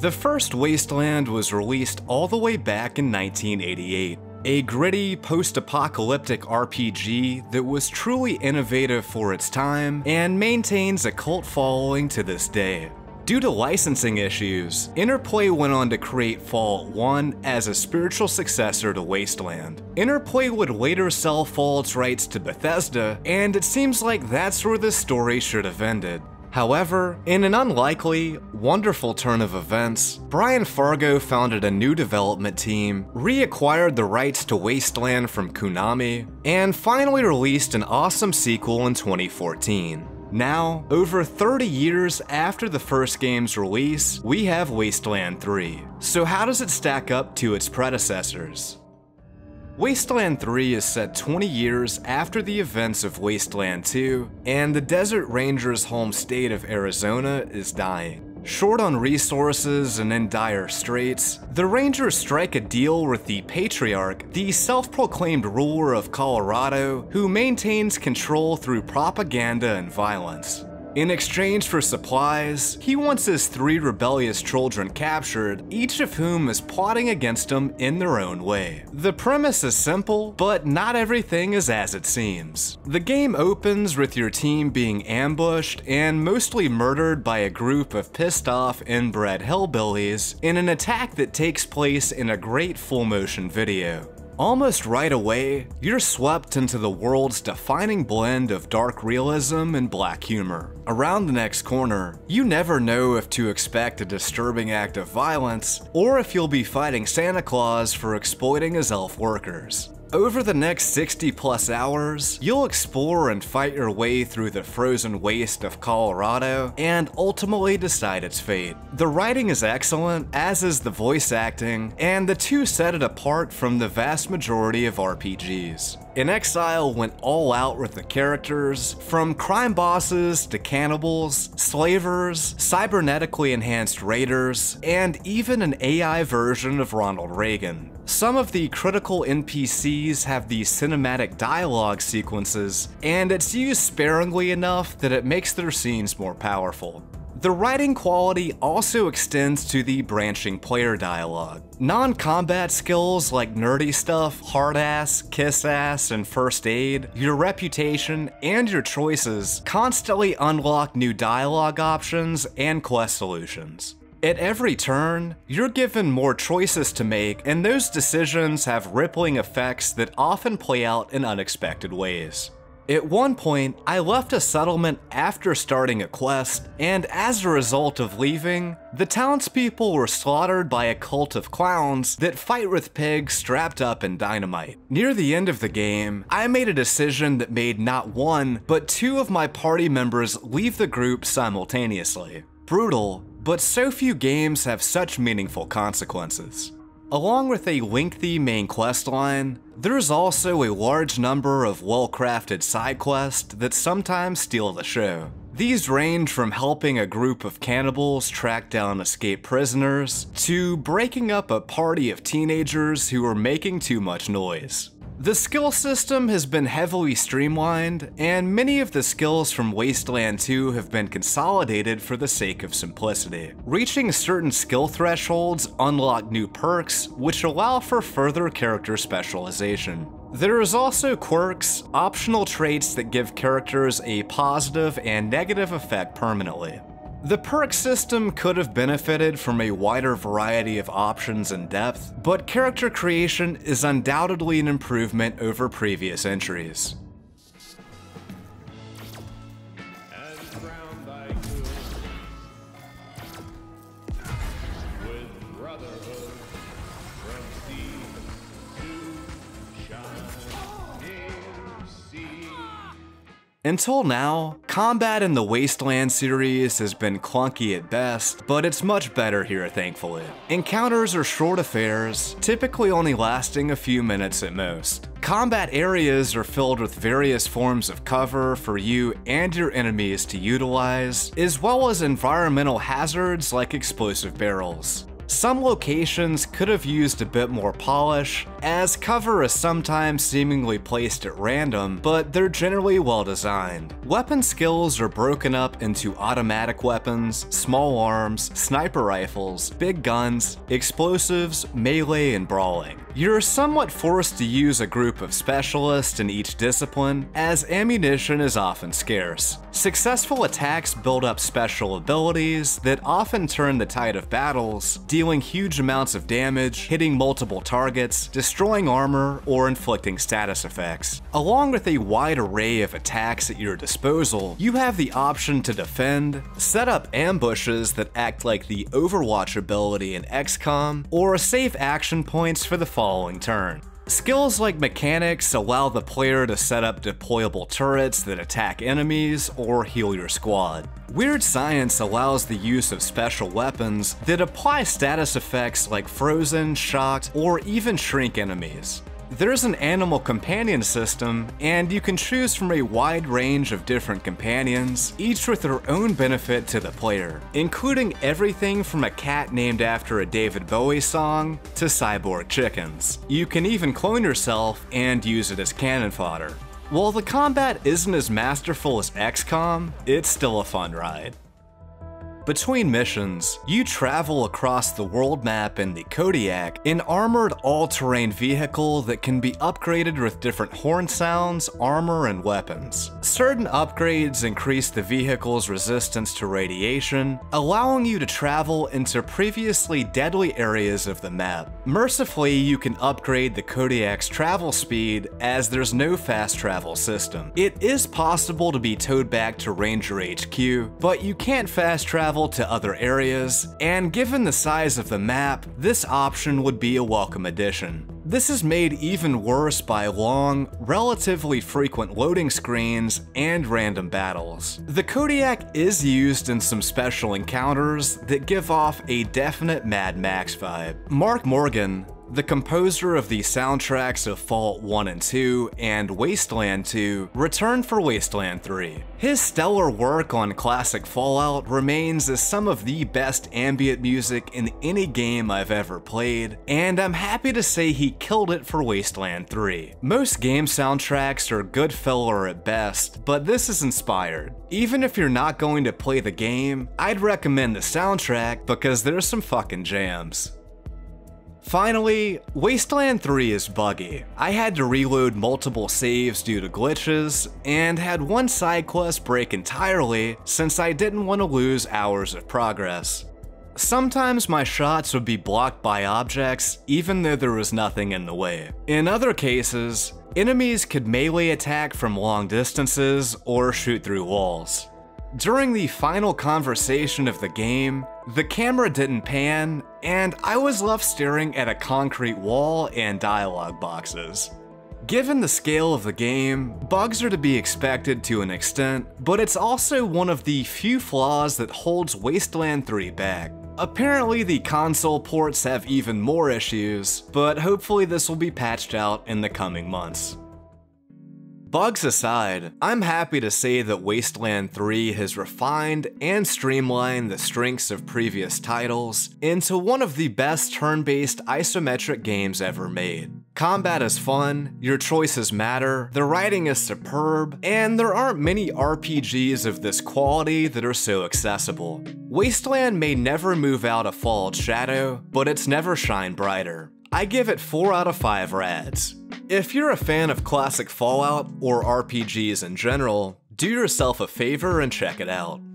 The first Wasteland was released all the way back in 1988. A gritty, post-apocalyptic RPG that was truly innovative for its time and maintains a cult following to this day. Due to licensing issues, Interplay went on to create Fallout 1 as a spiritual successor to Wasteland. Interplay would later sell Fallout's rights to Bethesda, and it seems like that's where this story should have ended. However, in an unlikely, wonderful turn of events, Brian Fargo founded a new development team, reacquired the rights to Wasteland from Konami, and finally released an awesome sequel in 2014. Now, over 30 years after the first game's release, we have Wasteland 3. So how does it stack up to its predecessors? Wasteland 3 is set 20 years after the events of Wasteland 2, and the Desert Rangers' home state of Arizona is dying. Short on resources and in dire straits, the Rangers strike a deal with the Patriarch, the self-proclaimed ruler of Colorado, who maintains control through propaganda and violence. In exchange for supplies, he wants his 3 rebellious children captured, each of whom is plotting against him in their own way. The premise is simple, but not everything is as it seems. The game opens with your team being ambushed and mostly murdered by a group of pissed-off inbred hillbillies in an attack that takes place in a great full-motion video. Almost right away, you're swept into the world's defining blend of dark realism and black humor. Around the next corner, you never know if to expect a disturbing act of violence, or if you'll be fighting Santa Claus for exploiting his elf workers. Over the next 60-plus hours, you'll explore and fight your way through the frozen waste of Colorado and ultimately decide its fate. The writing is excellent, as is the voice acting, and the two set it apart from the vast majority of RPGs. inXile went all out with the characters, from crime bosses to cannibals, slavers, cybernetically enhanced raiders, and even an AI version of Ronald Reagan. Some of the critical NPCs have these cinematic dialogue sequences, and it's used sparingly enough that it makes their scenes more powerful. The writing quality also extends to the branching player dialogue. Non-combat skills like nerdy stuff, hard ass, kiss ass, and first aid, your reputation, and your choices constantly unlock new dialogue options and quest solutions. At every turn, you're given more choices to make, and those decisions have rippling effects that often play out in unexpected ways. At one point, I left a settlement after starting a quest, and as a result of leaving, the townspeople were slaughtered by a cult of clowns that fight with pigs strapped up in dynamite. Near the end of the game, I made a decision that made not one, but 2 of my party members leave the group simultaneously. Brutal, but so few games have such meaningful consequences. Along with a lengthy main quest line, there's also a large number of well-crafted side quests that sometimes steal the show. These range from helping a group of cannibals track down escaped prisoners, to breaking up a party of teenagers who are making too much noise. The skill system has been heavily streamlined, and many of the skills from Wasteland 2 have been consolidated for the sake of simplicity. Reaching certain skill thresholds unlock new perks, which allow for further character specialization. There is also quirks, optional traits that give characters a positive and negative effect permanently. The perk system could have benefited from a wider variety of options and depth, but character creation is undoubtedly an improvement over previous entries. Until now, combat in the Wasteland series has been clunky at best, but it's much better here, thankfully. Encounters are short affairs, typically only lasting a few minutes at most. Combat areas are filled with various forms of cover for you and your enemies to utilize, as well as environmental hazards like explosive barrels. some locations could have used a bit more polish, as cover is sometimes seemingly placed at random, but they're generally well designed. Weapon skills are broken up into automatic weapons, small arms, sniper rifles, big guns, explosives, melee, and brawling. You're somewhat forced to use a group of specialists in each discipline, as ammunition is often scarce. Successful attacks build up special abilities that often turn the tide of battles, dealing huge amounts of damage, hitting multiple targets, destroying armor, or inflicting status effects. Along with a wide array of attacks at your disposal, you have the option to defend, set up ambushes that act like the Overwatch ability in XCOM, or save action points for the following turn. Skills like mechanics allow the player to set up deployable turrets that attack enemies or heal your squad. Weird science allows the use of special weapons that apply status effects like frozen, shocked, or even shrink enemies. There's an animal companion system, and you can choose from a wide range of different companions, each with their own benefit to the player, including everything from a cat named after a David Bowie song to cyborg chickens. You can even clone yourself and use it as cannon fodder. While the combat isn't as masterful as XCOM, it's still a fun ride. Between missions, you travel across the world map in the Kodiak, an armored all-terrain vehicle that can be upgraded with different horn sounds, armor, and weapons. Certain upgrades increase the vehicle's resistance to radiation, allowing you to travel into previously deadly areas of the map. Mercifully, you can upgrade the Kodiak's travel speed, as there's no fast travel system. It is possible to be towed back to Ranger HQ, but you can't fast travel to other areas, and given the size of the map, this option would be a welcome addition. This is made even worse by long, relatively frequent loading screens and random battles. The Kodiak is used in some special encounters that give off a definite Mad Max vibe. Mark Morgan, the composer of the soundtracks of Fallout 1 and 2 and Wasteland 2, returned for Wasteland 3. His stellar work on classic Fallout remains as some of the best ambient music in any game I've ever played, and I'm happy to say he killed it for Wasteland 3. Most game soundtracks are good filler at best, but this is inspired. Even if you're not going to play the game, I'd recommend the soundtrack because there's some fucking jams. Finally, Wasteland 3 is buggy. I had to reload multiple saves due to glitches, and had one side quest break entirely since I didn't want to lose hours of progress. Sometimes my shots would be blocked by objects, even though there was nothing in the way. In other cases, enemies could melee attack from long distances or shoot through walls. During the final conversation of the game, the camera didn't pan, and I was left staring at a concrete wall and dialogue boxes. Given the scale of the game, bugs are to be expected to an extent, but it's also one of the few flaws that holds Wasteland 3 back. Apparently the console ports have even more issues, but hopefully this will be patched out in the coming months. Bugs aside, I'm happy to say that Wasteland 3 has refined and streamlined the strengths of previous titles into one of the best turn-based isometric games ever made. Combat is fun, your choices matter, the writing is superb, and there aren't many RPGs of this quality that are so accessible. Wasteland may never move out of Fallout shadow, but it's never shined brighter. I give it 4 out of 5 rads. If you're a fan of classic Fallout or RPGs in general, do yourself a favor and check it out.